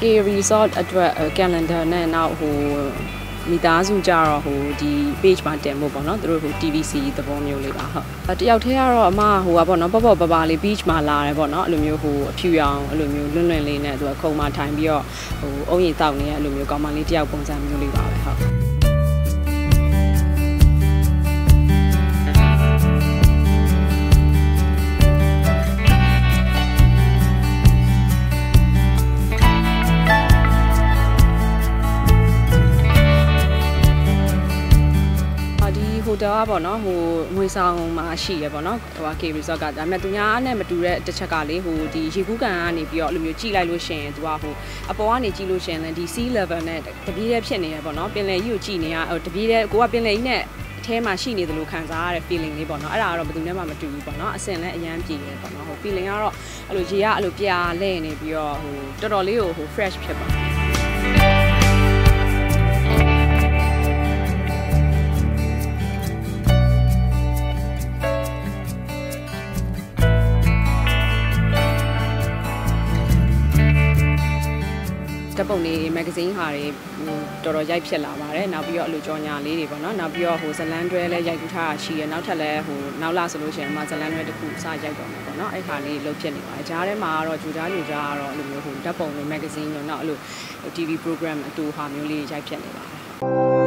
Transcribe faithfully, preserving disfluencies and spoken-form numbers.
Cái resort ở chỗ calendar này nào hồ mình đã dùng giờ hồ đi beach ban đêm mà bọn nó từ hồ T V C từ bọn nhiều lắm ha. Ở chỗ thế rồi mà hồ bọn nó bảo bảo bảo là beach mà là bọn nó luôn nhiều hồ phiêu dòng luôn nhiều luôn luôn liền này rồi không mà time bia hồ ông gì tàu này luôn nhiều có mang đi theo công dân nhiều lắm ha. Đó bọn nó hồ ngôi sao mà chỉ bọn nó và kêu bây giờ cả đám tụi nhá này mà tụi để chắc cả lấy hồ thì chỉ cũng cả này bây giờ làm nhiều chi lại luôn xem tụi hồ, à bọn này chi luôn xem là đi sea level này, đặc biệt là chuyện này bọn nó bên này yêu chi này à, đặc biệt là của bên này này thế mà chỉ này tụi khán giả là feeling này bọn nó là rồi tụi nhá mà tụi bọn nó xem là nhám chi bọn nó hồ feeling à rồi, rồi chị à rồi pia lên này bây giờ hồ cho đó lấy hồ fresh chứ bọn bọn này magazine hả thì đồ đồ dạy phiền lắm mà đấy, nào bây giờ lựa chọn nhà lý thì bọn nó, nào bây giờ hồ sơn lan đuôi là dạy cụ thả chỉ, nào thật là hồ nào là số đối chuyện mà sơn lan đuôi được cụ sai dạy bọn bọn nó, ai hả thì lựa chọn này, cha đấy mà rồi chú cha lựa cha rồi lựa hồ, đã bọn này magazine rồi nọ lựa T V program tu hòa miêu lý dạy phiền này mà.